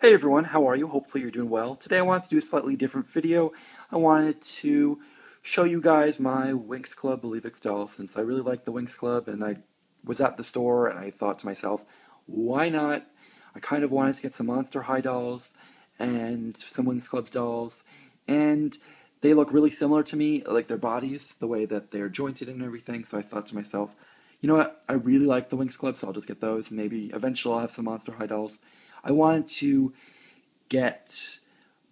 Hey everyone, how are you? Hopefully you're doing well. Today I wanted to do a slightly different video. I wanted to show you guys my Winx Club Believix doll since I really like the Winx Club and I was at the store and I thought to myself, why not? I kind of wanted to get some Monster High dolls and some Winx Club dolls, and they look really similar to me, like their bodies, the way that they're jointed and everything, so I thought to myself, you know what, I really like the Winx Club, so I'll just get those and maybe eventually I'll have some Monster High dolls. I wanted to get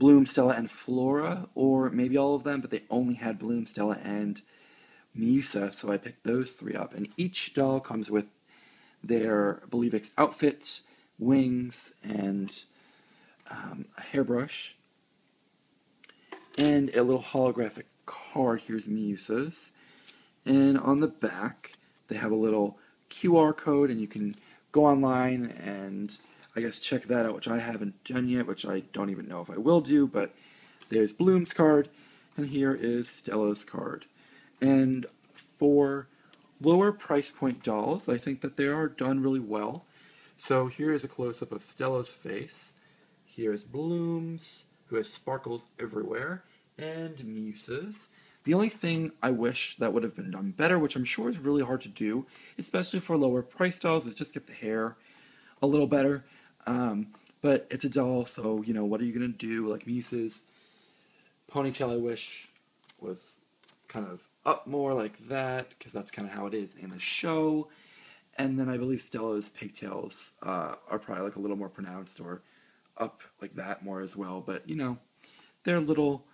Bloom, Stella, and Flora, or maybe all of them, but they only had Bloom, Stella, and Musa, so I picked those three up. And each doll comes with their Believix outfit, wings, and a hairbrush, and a little holographic card. Here's Musa's. And on the back, they have a little QR code, and you can go online and I guess check that out, which I haven't done yet, which I don't even know if I will do, but there's Bloom's card, and here is Stella's card. And for lower price point dolls, I think that they are done really well. So here is a close-up of Stella's face, here's Bloom's, who has sparkles everywhere, and Musa's. The only thing I wish that would have been done better, which I'm sure is really hard to do, especially for lower price dolls, is just get the hair a little better. But it's a doll, so, you know, what are you going to do? Like, Musa's ponytail, I wish, was kind of up more like that, because that's kind of how it is in the show. And then I believe Stella's pigtails are probably, like, a little more pronounced or up like that more as well. But, you know, they're little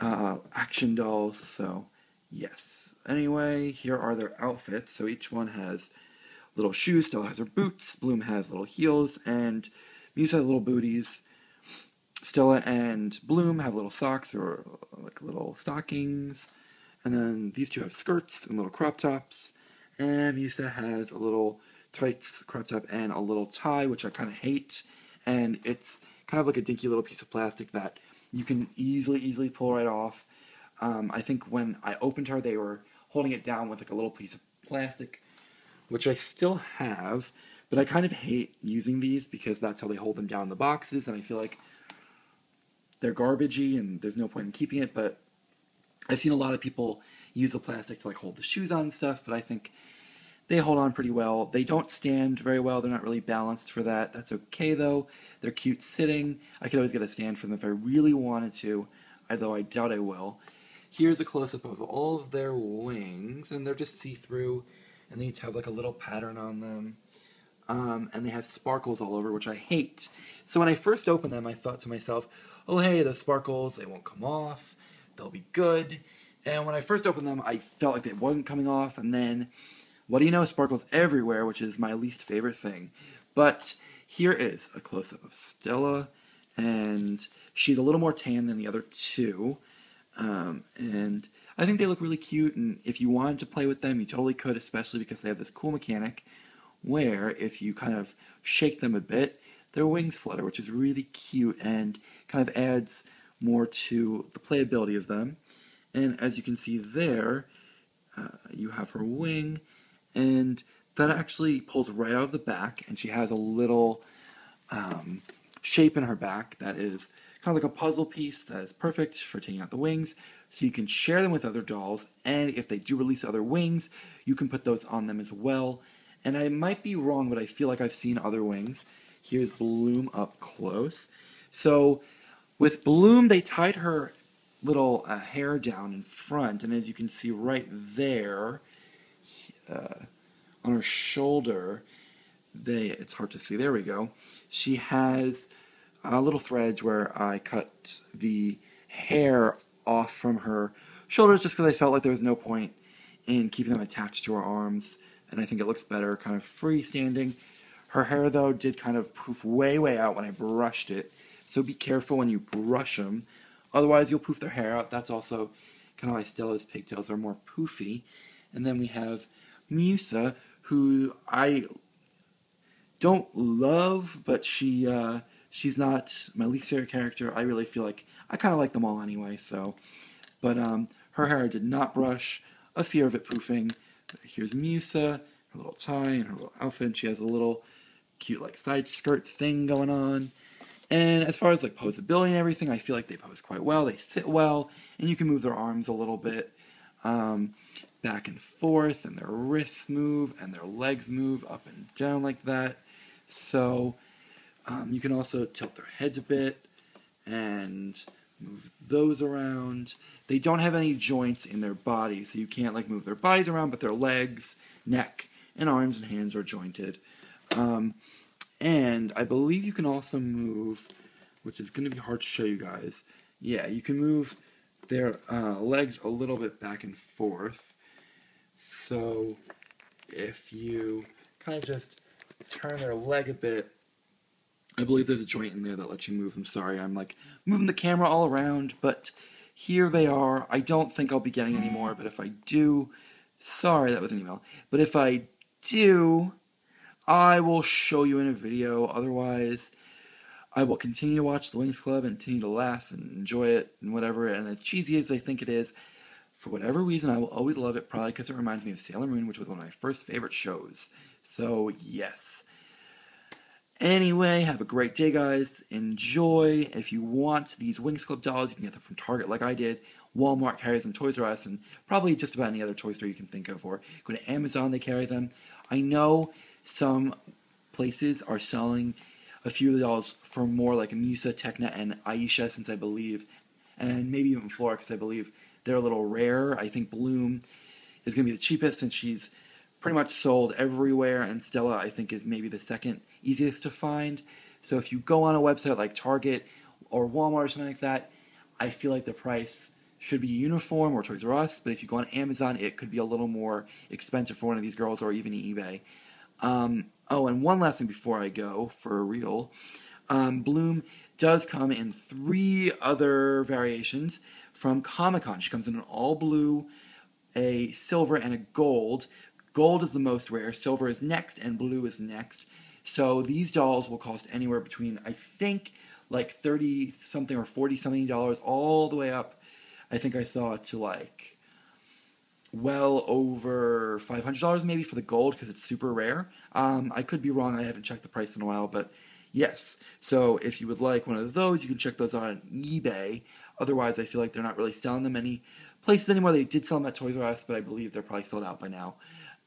action dolls, so yes. Anyway, here are their outfits. So each one has little shoes, Stella has her boots, Bloom has little heels, and Musa has little booties. Stella and Bloom have little socks or like little stockings, and then these two have skirts and little crop tops, and Musa has a little tights, crop top, and a little tie, which I kind of hate, and it's kind of like a dinky little piece of plastic that you can easily pull right off. I think when I opened her, they were holding it down with like a little piece of plastic, which I still have, but I kind of hate using these because that's how they hold them down in the boxes, and I feel like they're garbagey and there's no point in keeping it, but I've seen a lot of people use the plastic to like hold the shoes on and stuff, but I think they hold on pretty well. They don't stand very well, they're not really balanced for that. That's okay though, they're cute sitting. I could always get a stand for them if I really wanted to, although I doubt I will. Here's a close-up of all of their wings, and they're just see-through, and they each have like a little pattern on them, and they have sparkles all over, which I hate. So when I first opened them, I thought to myself, oh hey, those sparkles, they won't come off, they'll be good. And when I first opened them, I felt like they wasn't coming off, and then, what do you know, sparkles everywhere, which is my least favorite thing. But here is a close-up of Stella, and she's a little more tan than the other two, and I think they look really cute, and if you wanted to play with them, you totally could, especially because they have this cool mechanic where if you kind of shake them a bit, their wings flutter, which is really cute and kind of adds more to the playability of them. And as you can see there, you have her wing, and that actually pulls right out of the back, and she has a little shape in her back that is kind of like a puzzle piece that is perfect for taking out the wings, so you can share them with other dolls, and if they do release other wings, you can put those on them as well. And I might be wrong, but I feel like I've seen other wings. Here's Bloom up close. So with Bloom, they tied her little hair down in front, and as you can see right there, on her shoulder, it's hard to see, there we go, she has little threads where I cut the hair off from her shoulders just because I felt like there was no point in keeping them attached to her arms, and I think it looks better kind of freestanding. Her hair though did kind of poof way out when I brushed it, so be careful when you brush them, otherwise you'll poof their hair out. That's also kind of why Stella's pigtails are more poofy. And then we have Musa, who I don't love, but she's not my least favorite character. I really feel like I kind of like them all anyway, so. But her hair I did not brush, a fear of it poofing. Here's Musa, her little tie and her little outfit. She has a little cute like side skirt thing going on. And as far as like posability and everything, I feel like they pose quite well. They sit well, and you can move their arms a little bit back and forth, and their wrists move, and their legs move up and down like that. So you can also tilt their heads a bit and move those around. They don't have any joints in their body, so you can't like move their bodies around, but their legs, neck, and arms and hands are jointed. And I believe you can also move, which is going to be hard to show you guys. Yeah, you can move their legs a little bit back and forth. So if you kind of just turn their leg a bit, I believe there's a joint in there that lets you move them. Sorry, I'm like moving the camera all around, but here they are. I don't think I'll be getting any more, but if I do, sorry, that was an email. But if I do, I will show you in a video. Otherwise, I will continue to watch the Winx Club and continue to laugh and enjoy it and whatever. And as cheesy as I think it is, for whatever reason, I will always love it, probably because it reminds me of Sailor Moon, which was one of my first favorite shows. So, yes. Anyway, have a great day, guys. Enjoy. If you want these Winx Club dolls, you can get them from Target like I did. Walmart carries them, Toys R Us, and probably just about any other toy store you can think of. Or go to Amazon, they carry them. I know some places are selling a few of the dolls for more, like Musa, Tecna, and Aisha, since I believe, and maybe even Flora, because I believe they're a little rare. I think Bloom is going to be the cheapest, since she's pretty much sold everywhere, and Stella, I think, is maybe the second easiest to find. So if you go on a website like Target or Walmart or something like that, I feel like the price should be uniform, or Toys R Us, but if you go on Amazon, it could be a little more expensive for one of these girls, or even eBay. Oh, and one last thing before I go, for real. Bloom does come in 3 other variations from Comic Con. She comes in an all blue, a silver, and a gold. Gold is the most rare, silver is next, and blue is next. So these dolls will cost anywhere between, I think, like $30-something or $40-something, all the way up, I think I saw, to like well over $500 maybe for the gold, because it's super rare. I could be wrong, I haven't checked the price in a while, but yes. So if you would like one of those, you can check those out on eBay. Otherwise, I feel like they're not really selling them any places anymore. They did sell them at Toys R Us, but I believe they're probably sold out by now.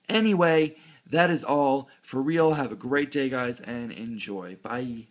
Anyway, that is all. For real, have a great day, guys, and enjoy. Bye.